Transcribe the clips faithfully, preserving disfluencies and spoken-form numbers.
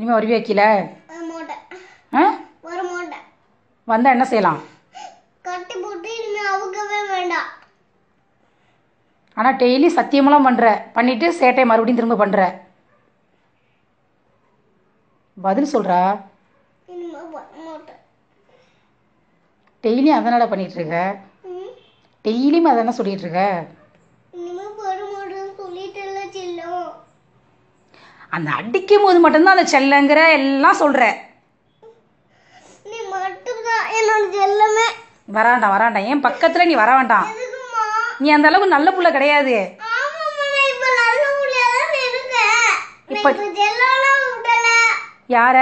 இனிமே வருவி வைக்கல மோட ஹ ஒரு மோட வந்தா என்ன செய்யலாம்? கட்டி போட்டு இனிமே அவக்கவே வேண்டாம். ஆனா டெய்லி சத்தியமலாம் பண்ற, பண்ணிட்டு சேட்டை மறுபடியும் திரும்ப பண்ற. பதில் சொல்றா இனிமே மோட. டெய்லி அதனால பண்ணிட்டு இருக்க, டெய்லியும் அதான சொல்லிட்டு இருக்க. அந்த அடிக்கும் போது மட்டும்தான் அந்த செல்லங்கிற எல்லாம் சொல்ற. நீ மட்டும்தான் என்னோட செல்லமே. வராண்டா வராண்டா என் பக்கத்துல நீ வர வேண்டாம். நீ அந்த அளவுக்கு நல்ல புள்ள கிடையாது. யார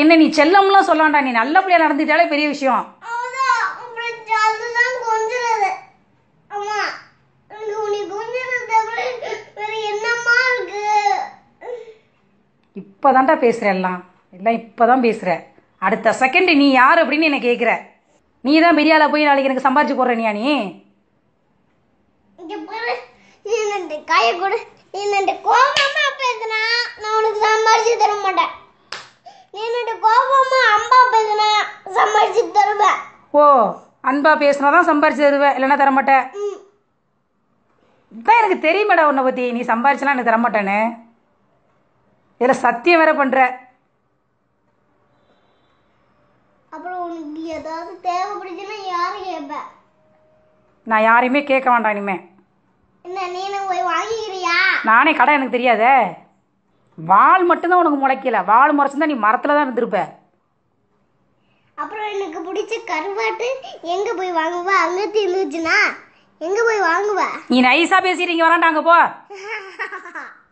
என்ன நீ செல்லம்லாம் சொல்ல வேண்டாம். நீ நல்ல புள்ளையா நடந்துட்டாலே பெரிய விஷயம். இப்போதான்டா பேசுகிற எல்லாம் எல்லாம் இப்போ தான் பேசுகிற. அடுத்த செகண்ட் நீ யார் அப்படின்னு என்னை கேட்குற. நீ தான் பெரியால போய் நாளைக்கு எனக்கு சம்பாரிச்சு போடுற. நீயா நீ ஓ அன்பா பேசினா தான் சம்பாரிச்சு தருவேன், இல்லைன்னா தரமாட்டேன். இதான் எனக்கு தெரியுமாடா உன்னை பற்றி. நீ சம்பாரிச்சலாம் எனக்கு தரமாட்டேன்னு இதில் சத்தியம் வேற பண்ற. அப்புறம் உனக்கு ஏதாவது தேவைப்படுச்சுன்னா யாரை கேட்ப? நான் யாரையுமே கேட்க வேண்டாம் இனிமே. என்ன நீ போய் வாங்கிக்கிறியா? நானே கடை எனக்கு தெரியாதே. வால் மட்டும்தான் உனக்கு முளைக்கல. வால் முறைச்சிருந்தா நீ மரத்தில் தான் இருந்திருப்ப. அப்புறம் எனக்கு பிடிச்ச கருவாட்டு எங்கே போய் வாங்குவா? அங்கே தீர்ந்துச்சுன்னா எங்கே போய் வாங்குவா? நீ நைஸாக பேசிடுறீங்க. வராண்டா அங்கே போ.